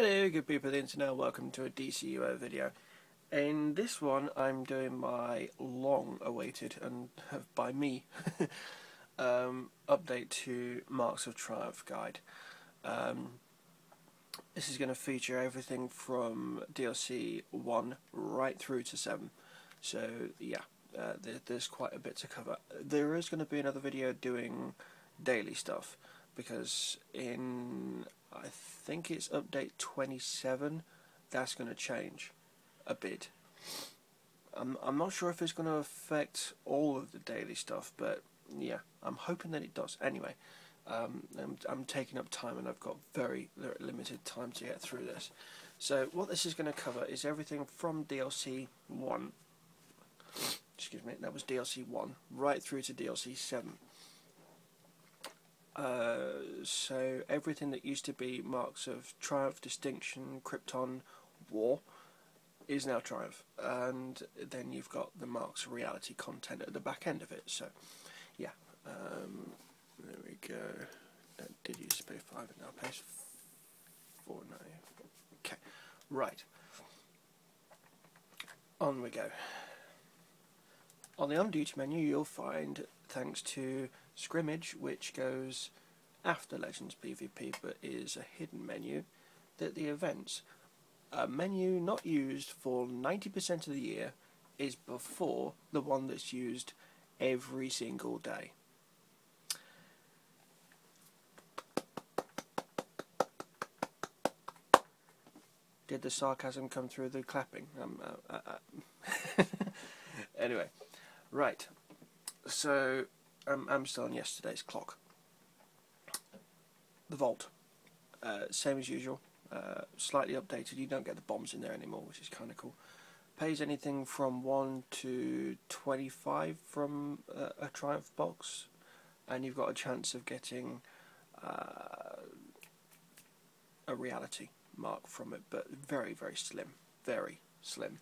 Hello good people of the internet, welcome to a DCUO video. In this one I'm doing my long awaited, and by me, update to Marks of Triumph guide. This is going to feature everything from DLC 1 right through to 7. So yeah, there's quite a bit to cover. There is going to be another video doing daily stuff, because in I think it's update 27 that's going to change a bit. I'm not sure if it's going to affect all of the daily stuff, but yeah, I'm hoping that it does. Anyway, I'm taking up time and I've got very limited time to get through this. So what this is going to cover is everything from DLC 1, excuse me, that was DLC 1, right through to DLC 7. So everything that used to be Marks of Triumph, Distinction, Krypton, War is now Triumph, and then you've got the Marks of Reality content at the back end of it. So yeah, there we go. That did used to be 5 and now pays 4.9. Okay, right, on we go. On the on duty menu you'll find, thanks to Scrimmage, which goes after Legends PvP but is a hidden menu, that the events, a menu not used for 90% of the year, is before the one that's used every single day. Did the sarcasm come through the clapping? Anyway, right, so I'm still on yesterday's clock. The vault, same as usual, slightly updated. You don't get the bombs in there anymore, which is kind of cool. Pays anything from 1 to 25 from a Triumph box, and you've got a chance of getting a reality mark from it, but very, very slim. Very slim.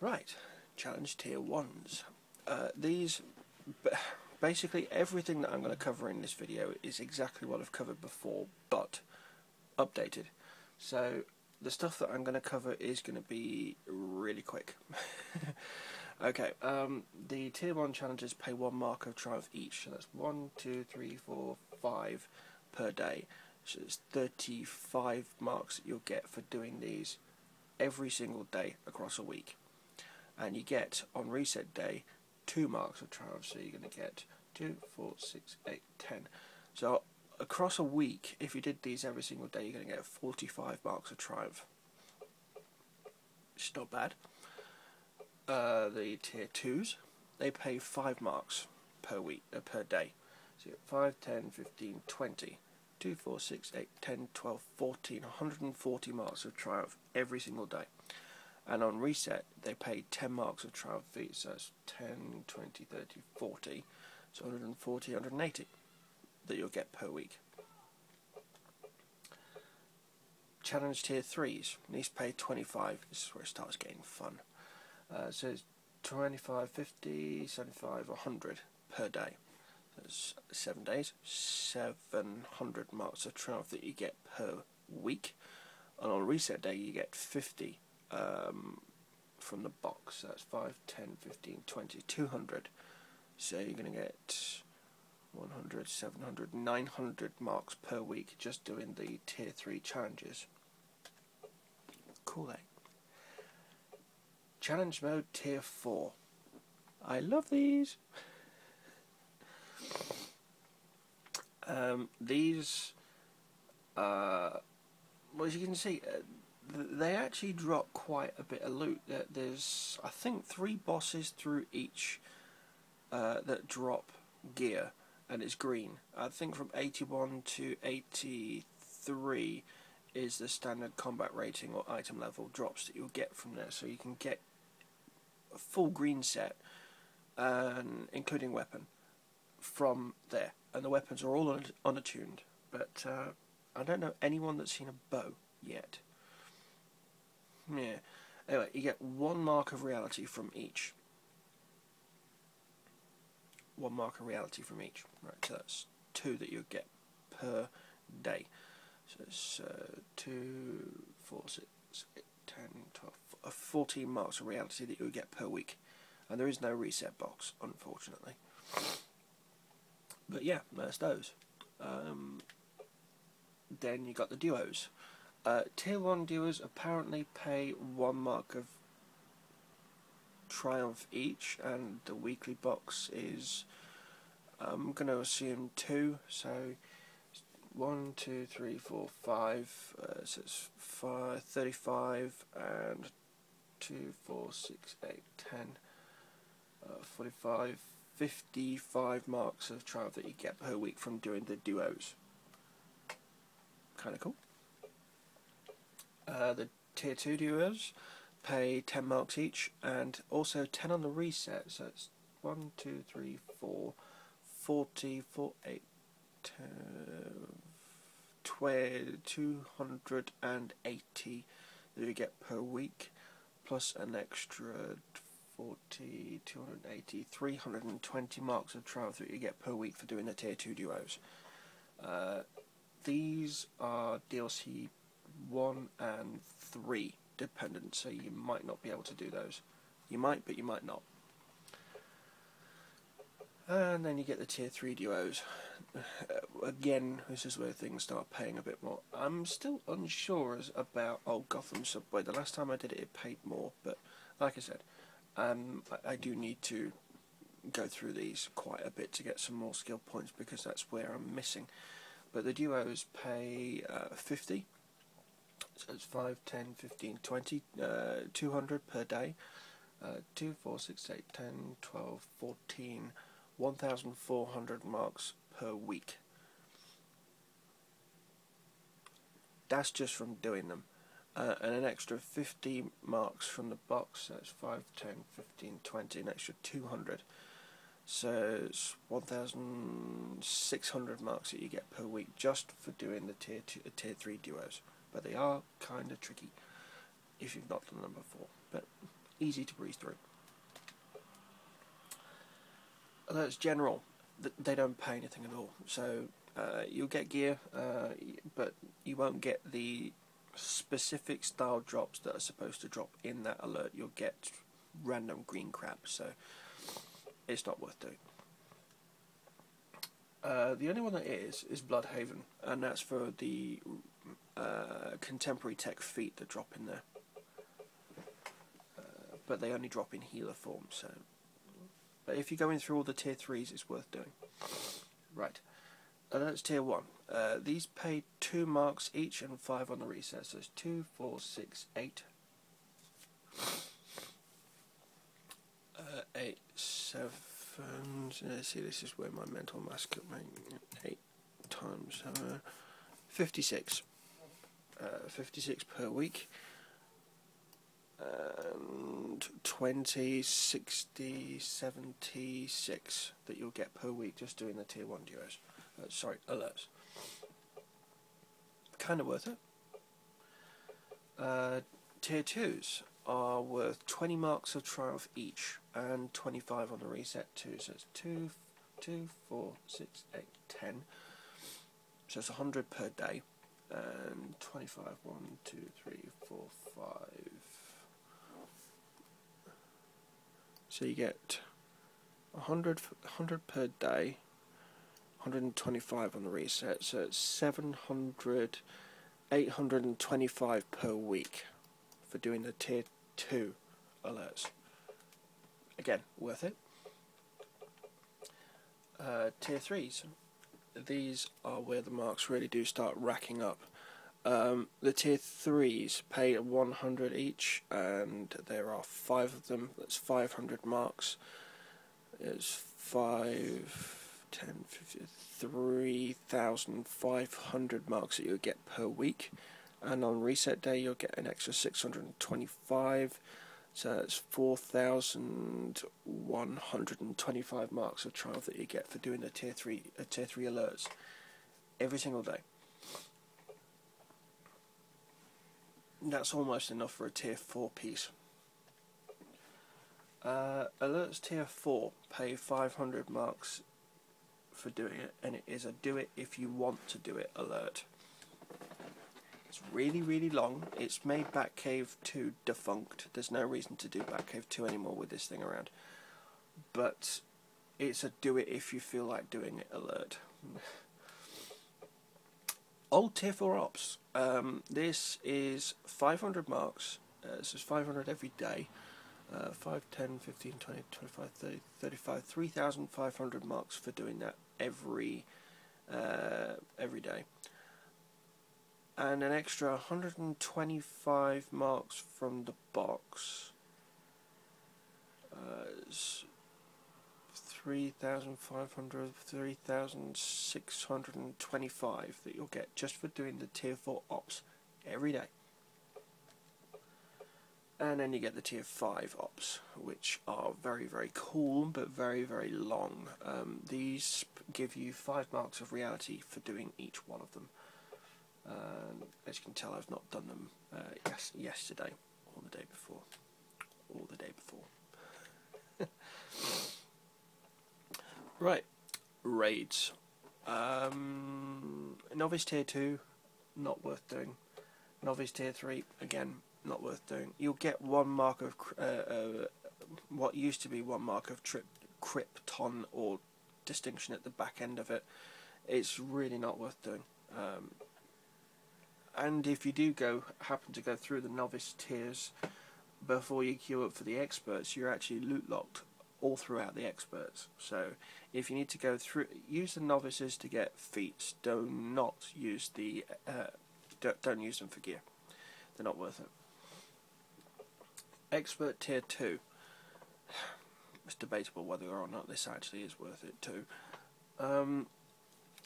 Right, challenge tier 1s. These, basically everything that I'm going to cover in this video is exactly what I've covered before, but updated. So the stuff that I'm going to cover is going to be really quick. Okay, the tier 1 challenges pay 1 mark of triumph each, so that's 1, 2, 3, 4, 5 per day. So it's 35 marks that you'll get for doing these every single day across a week. And you get, on reset day, 2 marks of triumph, so you're going to get 2, 4, 6, 8, 10. So across a week, if you did these every single day, you're going to get 45 marks of triumph. It's not bad. The tier 2s, they pay 5 marks per week, per day. So you get 5, 10, 15, 20, 2, 4, 6, 8, 10, 12, 14, 140 marks of triumph every single day. And on reset, they pay 10 marks of triumph each, so that's 10, 20, 30, 40, so 140, 180 that you'll get per week. Challenge tier 3s, these pay 25, this is where it starts getting fun. So it's 25, 50, 75, 100 per day. That's 7 days, 700 marks of triumph that you get per week. And on reset day, you get 50. From the box, so that's 5, 10, 15, 20, 200. So you're going to get 100, 700, 900 marks per week just doing the tier 3 challenges. Cool, eh? Challenge mode tier 4. I love these! These, well, as you can see, they actually drop quite a bit of loot. There's, I think, 3 bosses through each that drop gear, and it's green. I think from 81 to 83 is the standard combat rating or item level drops that you'll get from there. So you can get a full green set, including weapon, from there. And the weapons are all unattuned. But I don't know anyone that's seen a bow yet. Yeah. Anyway, you get 1 mark of reality from each. 1 mark of reality from each. Right, so that's 2 that you'll get per day. So it's 2, 4, 6, 8, 10, 12, 14 marks of reality that you'll get per week. And there is no reset box, unfortunately. But yeah, that's those. Then you got the duos. Tier 1 duos apparently pay 1 mark of triumph each, and the weekly box is, I'm going to assume 2, so 1, 2, 3, 4, 5, so it's 35, and 2, 4, 6, 8, 10, 45, 55 marks of triumph that you get per week from doing the duos. Kind of cool. The tier 2 duos pay 10 marks each, and also 10 on the reset, so it's 1, 2, 3, 4, 40, 48, 280 that you get per week, plus an extra 40, 280, 320 marks of triumph that you get per week for doing the tier 2 duos. These are DLC 1 and 3 dependent, so you might not be able to do those. You might, but you might not. And then you get the tier 3 duos. Again, this is where things start paying a bit more. I'm still unsure about Old Gotham Subway. The last time I did it, it paid more, but like I said, I do need to go through these quite a bit to get some more skill points, because that's where I'm missing. But the duos pay 50, so it's 5, 10, 15, 20, 200 per day, 2, 4, 6, 8, 10, 12, 14, 1,400 marks per week. That's just from doing them. And an extra 50 marks from the box, so that's 5, 10, 15, 20, an extra 200. So it's 1,600 marks that you get per week just for doing the tier 3 duos. But they are kind of tricky if you've not done them before, but easy to breeze through. Although it's general, they don't pay anything at all. So you'll get gear, but you won't get the specific style drops that are supposed to drop in that alert. You'll get random green crap, so it's not worth doing. The only one that is Bloodhaven, and that's for the contemporary tech feat that drop in there. But they only drop in healer form, so. But if you're going through all the tier 3s, it's worth doing. Right, and that's tier 1. These pay 2 marks each and 5 on the reset, so it's 2, 4, 6, 8. 8, 7, let's see, this is where my mental mask could make 8 times 56. 56 per week, and 20, 60, 76 that you'll get per week just doing the tier 1 duos. Sorry, alerts. Kind of worth it. Tier 2s are worth 20 marks of triumph each, and 25 on the reset too, so it's 2, 2, 4, 6, 8, 10, so it's 100 per day, and 25, 1, 2, 3, 4, 5, so you get 100 per day, 125 on the reset, so it's 700, 825 per week for doing the tier 2 alerts. Again, worth it. Tier 3s. These are where the marks really do start racking up. The tier 3s pay 100 each, and there are 5 of them. That's 500 marks. It's 5, 10, 50, 3,500 marks that you'll get per week. And on reset day, you'll get an extra 625, so that's 4,125 marks of triumph that you get for doing the tier 3 alerts every single day. That's almost enough for a tier 4 piece. Alerts tier 4 pay 500 marks for doing it, and it is a do it if you want to do it alert. really, really long. It's made Batcave 2 defunct. There's no reason to do Batcave 2 anymore with this thing around. But it's a do it if you feel like doing it alert. Old tier for ops. This is 500 marks. This is 500 every day. 5, 10, 15, 20, 25, 30, 35, 3,500 marks for doing that every day. And an extra 125 marks from the box. 3,500, 3,625 that you'll get just for doing the tier 4 ops every day. And then you get the tier 5 ops, which are very, very cool, but very, very long. These give you 5 marks of reality for doing each one of them. As you can tell, I've not done them yesterday, or the day before, or the day before. Right, raids. Novice tier 2, not worth doing. Novice tier 3, again, not worth doing. You'll get one mark of what used to be one mark of Krypton or Distinction at the back end of it. It's really not worth doing. And if you do happen to go through the novice tiers before you queue up for the experts, you're actually loot locked all throughout the experts. So if you need to go through, use the novices to get feats. Do not use the don't use them for gear. They're not worth it. Expert tier 2. It's debatable whether or not this actually is worth it too.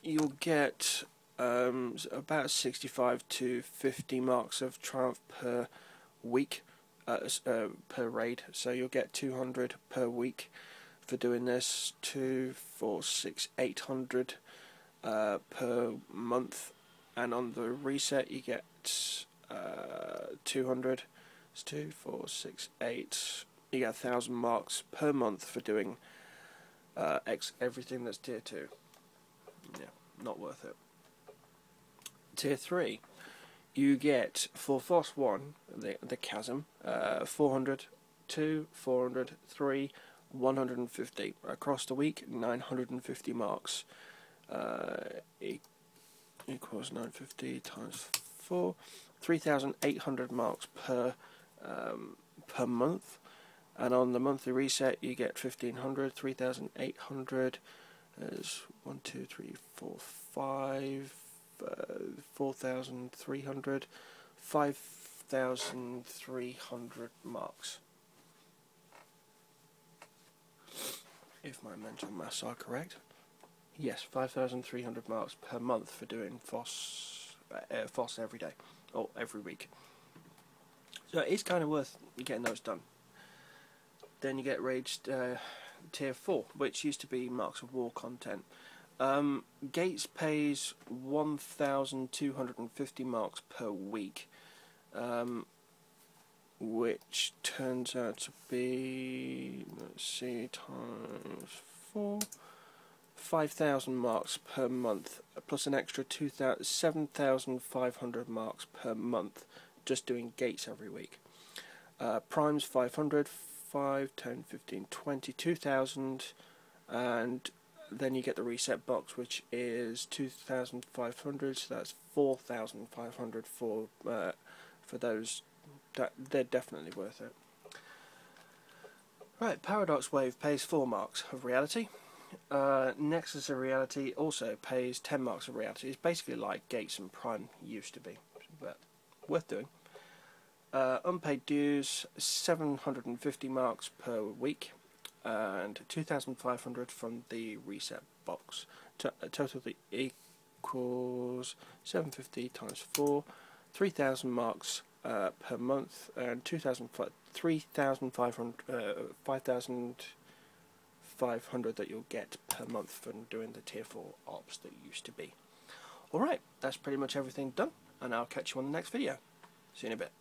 You'll get about 65 to 50 marks of triumph per week. Per raid, so you'll get 200 per week for doing this, 800 per month, and on the reset you get 200, it's 2, 4, 6, 8, you get 1,000 marks per month for doing everything that's tier 2, yeah, not worth it. Tier 3. You get, for FOS 1, the chasm, 400, 2, 400, 3, 150. Across the week, 950 marks. Equals 950 times 4. 3,800 marks per month. And on the monthly reset, you get 1,500, 3,800. There's 1, 2, 3, 4, 5... 4,300, 5,300 marks. If my mental maths are correct, yes, 5,300 marks per month for doing FOS every day or every week. So it's kind of worth getting those done. Then you get Rage tier 4, which used to be Marks of War content. Gates pays 1,250 marks per week, which turns out to be, let's see, times 4, 5,000 marks per month, plus an extra 7,500 marks per month just doing Gates every week. Primes 500, 5, 10, 15, 20, 2,000, and then you get the reset box, which is 2,500, so that's 4,500 for those. They're definitely worth it. Right, Paradox Wave pays 4 marks of reality. Nexus of Reality also pays 10 marks of reality. It's basically like Gates and Prime used to be, but worth doing. Unpaid dues, 750 marks per week. And 2,500 from the reset box. Total that equals 750 times 4, 3,000 marks per month, and 5,500 that you'll get per month from doing the tier 4 ops that used to be. Alright, that's pretty much everything done, and I'll catch you on the next video. See you in a bit.